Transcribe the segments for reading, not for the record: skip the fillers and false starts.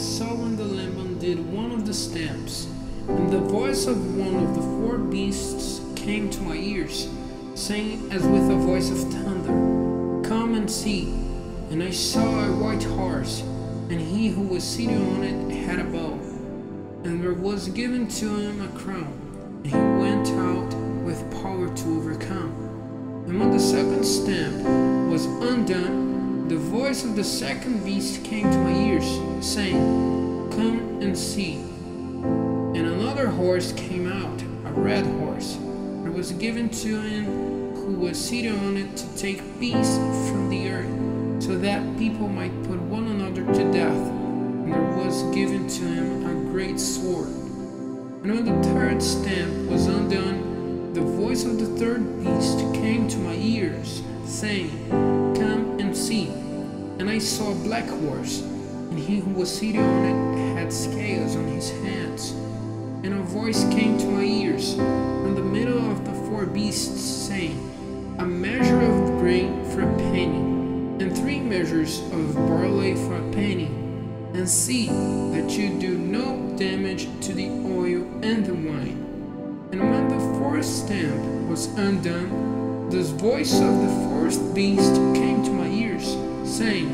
saw when the lamb undid one of the stamps, and the voice of one of the four beasts came to my ears, saying as with a voice of thunder, "Come and see." And I saw a white horse, and he who was seated on it had a bow, and there was given to him a crown, and he went out with power to overcome. And when the second stamp was undone, the voice of the second beast came to my ears, saying, "Come and see." And another horse came out, a red horse, and it was given to him who was seated on it to take peace from the earth, so that people might put one another to death, and there was given to him a great sword. And when the third stamp was undone, the voice of the third beast came to my ears, saying, "Come and see." And I saw a black horse, and he who was seated on it had scales on his hands. And a voice came to my ears from the middle of the four beasts, saying, "A measure of grain for a penny, and 3 measures of barley for a penny, and see that you do no damage to the oil and the wine." And when the fourth stamp was undone, this voice of the fourth beast came to my ears, saying,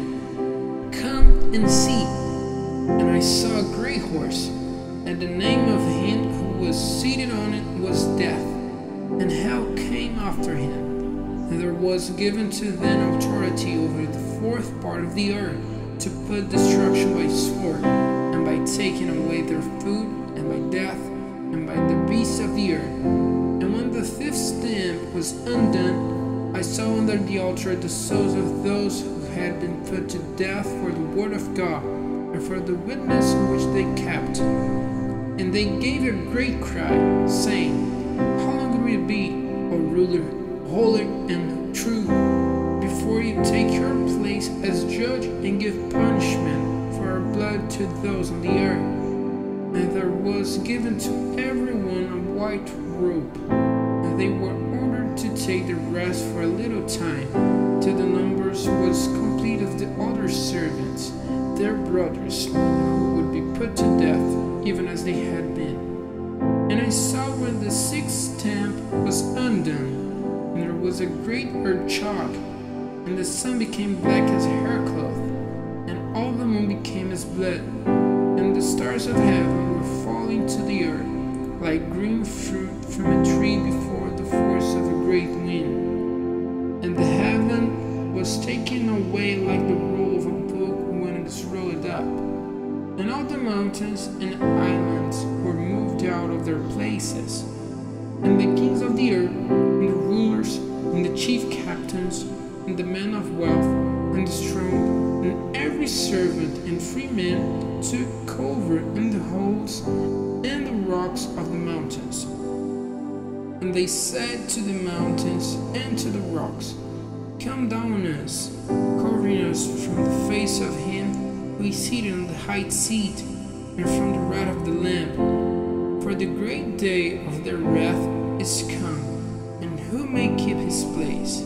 "Come and see." And I saw a gray horse, and the name of him who was seated on it was Death, and hell came after him. And there was given to them authority over the fourth part of the earth, to put destruction by sword, and by taking away their food, and by death, and by the beasts of the earth. And when the fifth stamp was undone, I saw under the altar the souls of those who had been put to death for the word of God, and for the witness which they kept. And they gave a great cry, saying, "How long will it be, O ruler, holy and true, before you take your place as judge and give punishment for our blood to those on the earth?" And there was given to everyone a white robe, and they were ordered to take the rest for a little time, till the number was complete of the other servants, their brothers, who would be put to death, even as they had been. And I saw when the sixth stamp was undone, and there was a great earthquake, and the sun became black as haircloth, and all the moon became as blood, and the stars of heaven were falling to the earth, like green fruit from a tree before the force of a great wind. And the heaven was taken away like the roll of a book when it is rolled up, and all the mountains and islands were moved out of their places, and the kings of the earth, and the rulers, and the chief captains, and the men of wealth, and the strong, and every servant and free man took cover in the holes and the rocks of the mountains. And they said to the mountains and to the rocks, "Come down on us, covering us from the face of him who is seated on the high seat, and from the wrath of the Lamb. For the great day of their wrath is come, and who may keep his place?"